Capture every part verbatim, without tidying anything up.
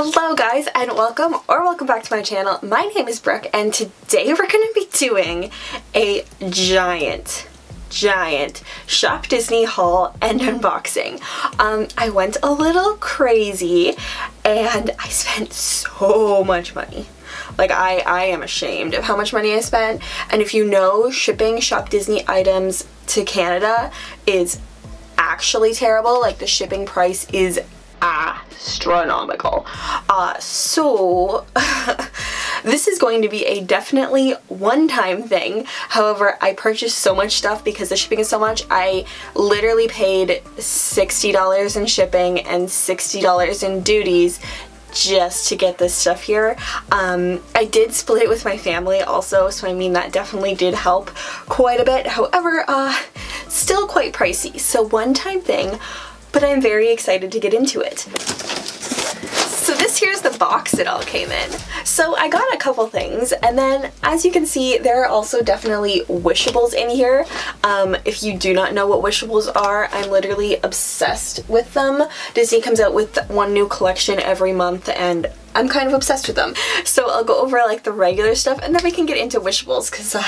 Hello guys and welcome or welcome back to my channel. My name is Brooke and today we're going to be doing a giant, giant Shop Disney haul and unboxing. Um, I went a little crazy and I spent so much money. Like I, I am ashamed of how much money I spent, and if you know, shipping Shop Disney items to Canada is actually terrible. Like the shipping price is astronomical. Uh, so this is going to be a definitely one-time thing. However, I purchased so much stuff because the shipping is so much. I literally paid sixty dollars in shipping and sixty dollars in duties just to get this stuff here. Um, I did split it with my family also, so I mean that definitely did help quite a bit. However, uh, still quite pricey. So one-time thing, but I'm very excited to get into it. So this here's the box it all came in. So I got a couple things, and then as you can see there are also definitely Wishables in here. Um, if you do not know what Wishables are, I'm literally obsessed with them. Disney comes out with one new collection every month and I'm kind of obsessed with them. So I'll go over like the regular stuff and then we can get into Wishables because uh,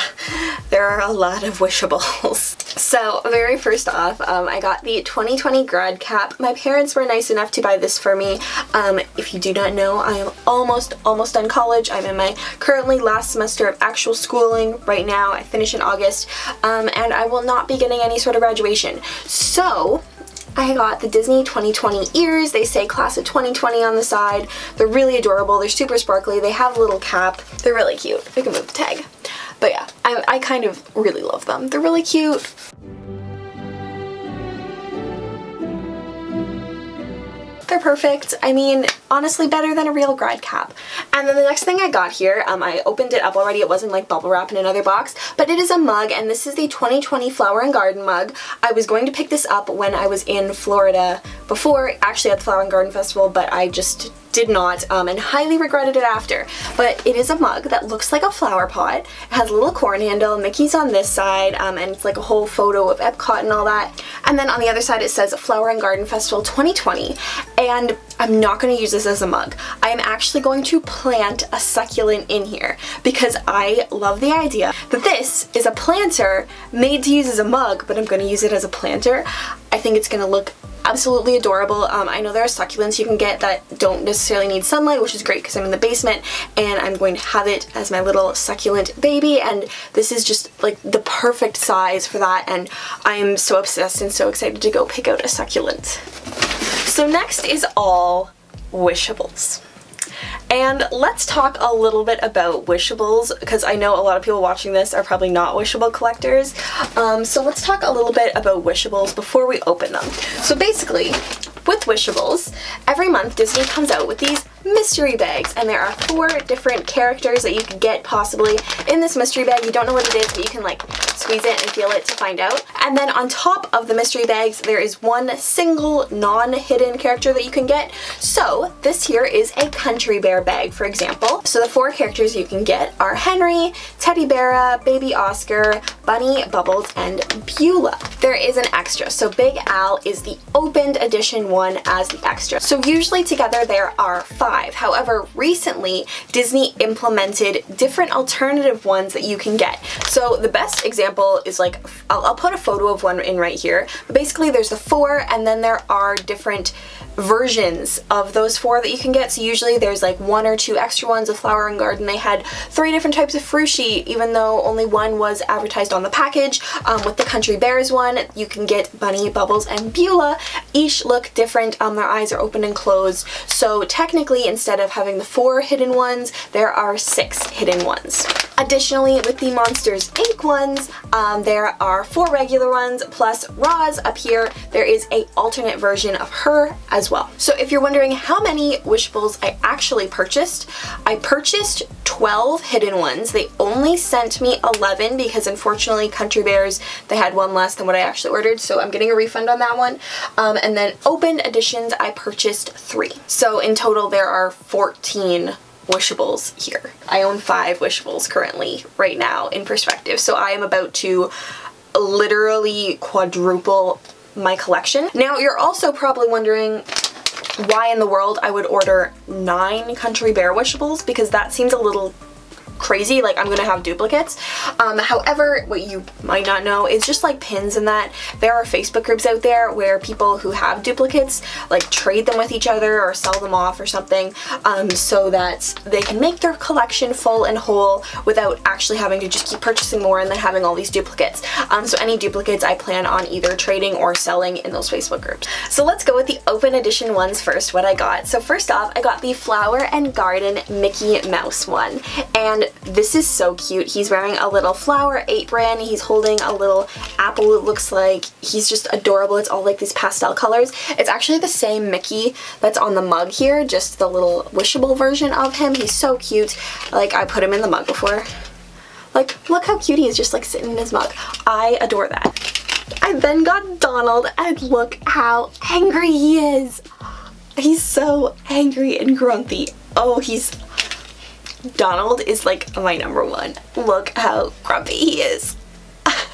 there are a lot of Wishables. So very first off, um, I got the twenty twenty grad cap. My parents were nice enough to buy this for me. Um, if you do not know, I am almost, almost done college. I'm in my currently last semester of actual schooling right now. I finish in August um, and I will not be getting any sort of graduation. So I got the Disney twenty twenty ears. They say class of twenty twenty on the side. They're really adorable. They're super sparkly. They have a little cap. They're really cute. I can move the tag. But yeah, I, I kind of really love them. They're really cute. They're perfect. I mean, honestly, better than a real grad cap. And then the next thing I got here, um, I opened it up already. It wasn't like bubble wrap in another box, but it is a mug, and this is the twenty twenty Flower and Garden mug. I was going to pick this up when I was in Florida before, actually at the Flower and Garden Festival, but I just did not, um, and highly regretted it after. But it is a mug that looks like a flower pot. It has a little corn handle, Mickey's on this side, um, and it's like a whole photo of Epcot and all that. And then on the other side it says Flower and Garden Festival twenty twenty, and I'm not going to use this as a mug. I am actually going to plant a succulent in here because I love the idea that this is a planter made to use as a mug, but I'm going to use it as a planter. I think it's going to look absolutely adorable. Um, I know there are succulents you can get that don't necessarily need sunlight, which is great because I'm in the basement, and I'm going to have it as my little succulent baby, and this is just like the perfect size for that, and I am so obsessed and so excited to go pick out a succulent. So next is all Wishables. And let's talk a little bit about Wishables, because I know a lot of people watching this are probably not Wishable collectors. Um, so let's talk a little bit about Wishables before we open them. So basically, with Wishables, every month Disney comes out with these mystery bags, and there are four different characters that you can get possibly in this mystery bag. You don't know what it is, but you can like squeeze it and feel it to find out. And then on top of the mystery bags, there is one single non-hidden character that you can get. So this here is a Country Bear bag, for example. So the four characters you can get are Henry, Teddy Bear, Baby Oscar, Bunny, Bubbles, and Beulah. There is an extra, so Big Al is the opened edition one as the extra. So usually together there are five. However, recently Disney implemented different alternative ones that you can get. So the best example is like, I'll, I'll put a photo of one in right here. But basically there's the four, and then there are different versions of those four that you can get. So usually there's like one or two extra ones. Of Flower and Garden, they had three different types of Frushi, even though only one was advertised on the package. Um, with the Country Bears one, you can get Bunny, Bubbles, and Beulah. Each look different. Um, their eyes are open and closed. So technically, instead of having the four hidden ones, there are six hidden ones. Additionally, with the Monsters Incorporated ones, um, there are four regular ones, plus Roz up here. There is a alternate version of her as well. well. So if you're wondering how many Wishables I actually purchased, I purchased twelve hidden ones. They only sent me eleven because unfortunately Country Bears, they had one less than what I actually ordered, so I'm getting a refund on that one. Um, and then open editions, I purchased three. So in total there are fourteen Wishables here. I own five Wishables currently right now in perspective, so I am about to literally quadruple my collection. Now you're also probably wondering, why in the world I would order nine Country Bear Wishables, because that seems a little crazy, like I'm gonna have duplicates. Um, however, what you might not know is just like pins and that, there are Facebook groups out there where people who have duplicates like trade them with each other or sell them off or something, um, so that they can make their collection full and whole without actually having to just keep purchasing more and then having all these duplicates. Um, so any duplicates I plan on either trading or selling in those Facebook groups. So let's go with the open edition ones first, what I got. So first off, I got the Flower and Garden Mickey Mouse one, and this is so cute. He's wearing a little flower apron, he's holding a little apple, it looks like. He's just adorable. It's all like these pastel colors. It's actually the same Mickey that's on the mug here, just the little wishable version of him. He's so cute. Like, I put him in the mug before. Like, look how cute he is, just like sitting in his mug. I adore that. I then got Donald, and look how angry he is. He's so angry and grumpy. Oh, he's... Donald is like my number one. Look how grumpy he is.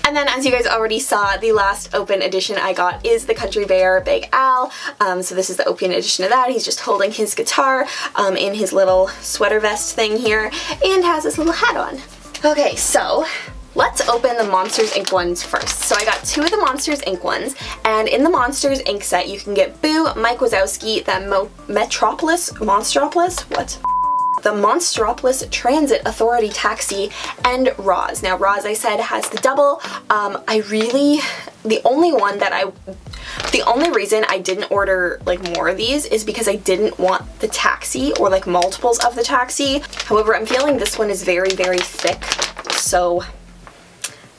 And then, as you guys already saw, the last open edition I got is the Country Bear Big Al. Um, so this is the open edition of that. He's just holding his guitar um, in his little sweater vest thing here, and has his little hat on. Okay, so let's open the Monsters Incorporated ones first. So I got two of the Monsters Incorporated ones, and in the Monsters Incorporated set you can get Boo, Mike Wazowski, that Mo Metropolis, Monstropolis, what? the Monstropolis Transit Authority Taxi, and Roz. Now Roz, I said, has the double. Um, I really, the only one that I, the only reason I didn't order like more of these is because I didn't want the taxi or like multiples of the taxi. However, I'm feeling this one is very, very thick, so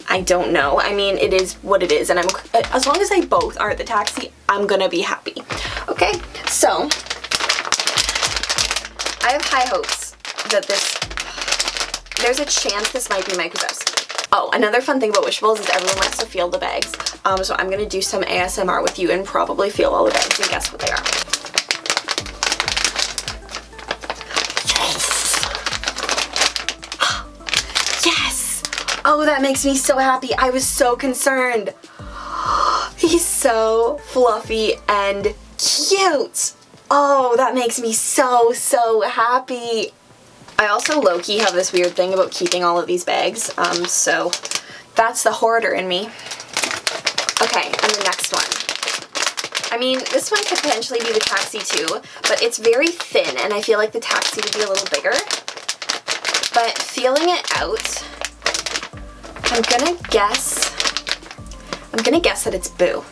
I don't know. I mean, it is what it is, and I'm, as long as they both are the taxi, I'm gonna be happy. Okay, so I have high hopes that this, there's a chance this might be Mike Wazowski. Oh, another fun thing about Wishables is everyone likes to feel the bags. Um, so I'm going to do some A S M R with you and probably feel all the bags and guess what they are. Yes! Yes! Oh, that makes me so happy. I was so concerned. He's so fluffy and cute. Oh, that makes me so, so happy. I also low-key have this weird thing about keeping all of these bags, um, so that's the hoarder in me. Okay, and the next one. I mean, this one could potentially be the taxi too, but it's very thin, and I feel like the taxi would be a little bigger. But feeling it out, I'm gonna guess, I'm gonna guess that it's Boo.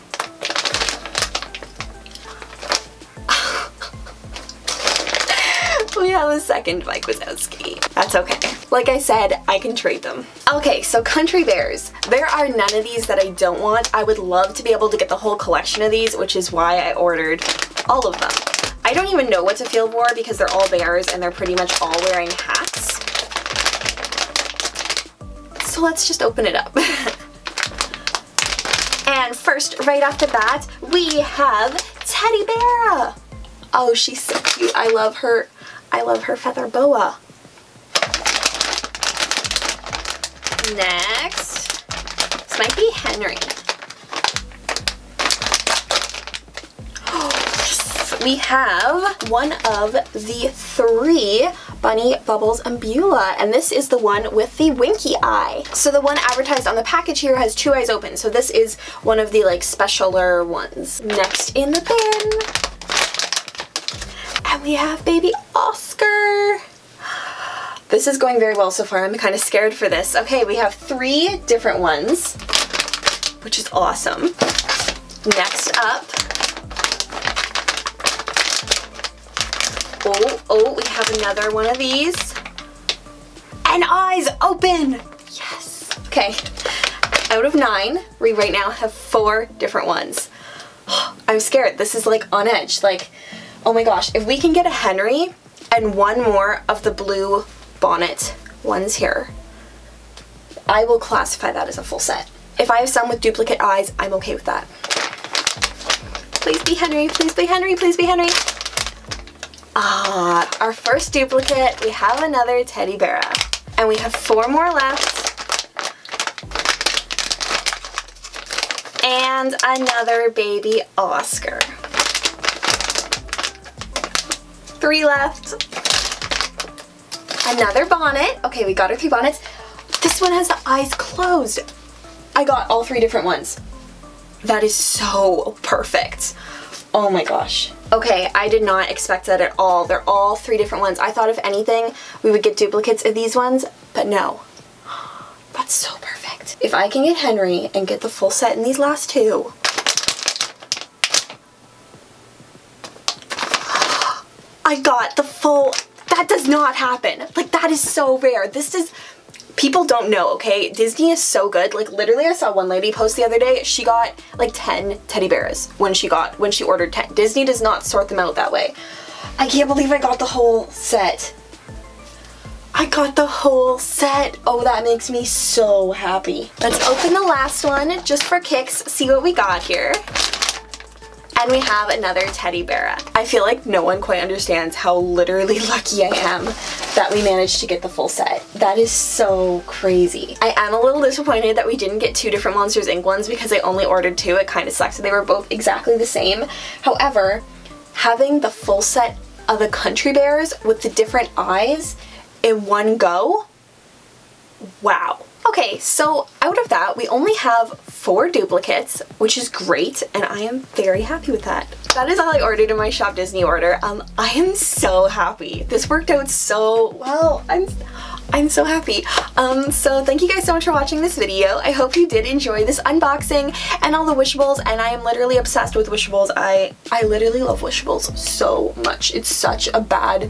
We have a second Mike Wazowski. That's okay. Like I said, I can trade them. Okay, so Country Bears. There are none of these that I don't want. I would love to be able to get the whole collection of these, which is why I ordered all of them. I don't even know what to feel for because they're all bears and they're pretty much all wearing hats. So let's just open it up. And first, right off the bat, we have Teddy Bear. Oh, she's so cute. I love her. I love her feather boa. Next, this might be Henry. Oh, yes. We have one of the three Bunny, Bubbles, and Beulah, and this is the one with the winky eye. So the one advertised on the package here has two eyes open, so this is one of the like specialer ones. Next in the bin, we have baby Oscar. This is going very well so far. I'm kind of scared for this. Okay, we have three different ones, which is awesome. Next up, oh, oh, we have another one of these. And eyes open! Yes! Okay, out of nine, we right now have four different ones. I'm scared. This is like on edge. Like, oh my gosh, if we can get a Henry and one more of the blue bonnet ones here, I will classify that as a full set. If I have some with duplicate eyes, I'm okay with that. Please be Henry, please be Henry, please be Henry. Ah, our first duplicate, we have another Teddy Bear. And we have four more left. And another baby Oscar. three left. Another bonnet. Okay, we got our three bonnets. This one has the eyes closed. I got all three different ones. That is so perfect. Oh my gosh. Okay, I did not expect that at all. They're all three different ones. I thought if anything, we would get duplicates of these ones, but no. That's so perfect. If I can get Henry and get the full set in these last two. I got the full, that does not happen. Like, that is so rare. This is, people don't know, okay? Disney is so good. Like, literally, I saw one lady post the other day, she got like ten teddy bears when she got, when she ordered ten. Disney does not sort them out that way. I can't believe I got the whole set. I got the whole set. Oh, that makes me so happy. Let's open the last one just for kicks, see what we got here. And we have another teddy bear. I feel like no one quite understands how literally lucky I am that we managed to get the full set. That is so crazy. I am a little disappointed that we didn't get two different Monsters Incorporated ones because I only ordered two. It kind of sucks that they were both exactly the same. However, having the full set of the Country Bears with the different eyes in one go? Wow. Okay, so out of that, we only have four duplicates, which is great, and I am very happy with that. That is all I ordered in my Shop Disney order. Um, I am so happy. This worked out so well. I'm, I'm so happy. Um, so thank you guys so much for watching this video. I hope you did enjoy this unboxing and all the Wishables, and I am literally obsessed with Wishables. I, I literally love Wishables so much. It's such a bad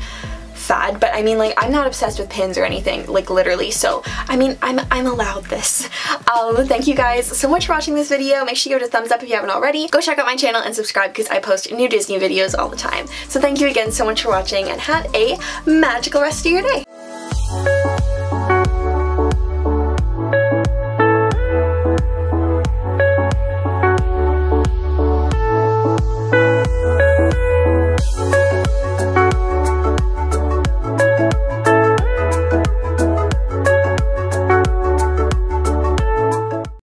fad, but I mean, like, I'm not obsessed with pins or anything, like, literally, so I mean, I'm, I'm allowed this. Um, thank you guys so much for watching this video. Make sure you give it a thumbs up if you haven't already. Go check out my channel and subscribe because I post new Disney videos all the time. So thank you again so much for watching, and have a magical rest of your day.